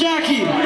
Jacqui.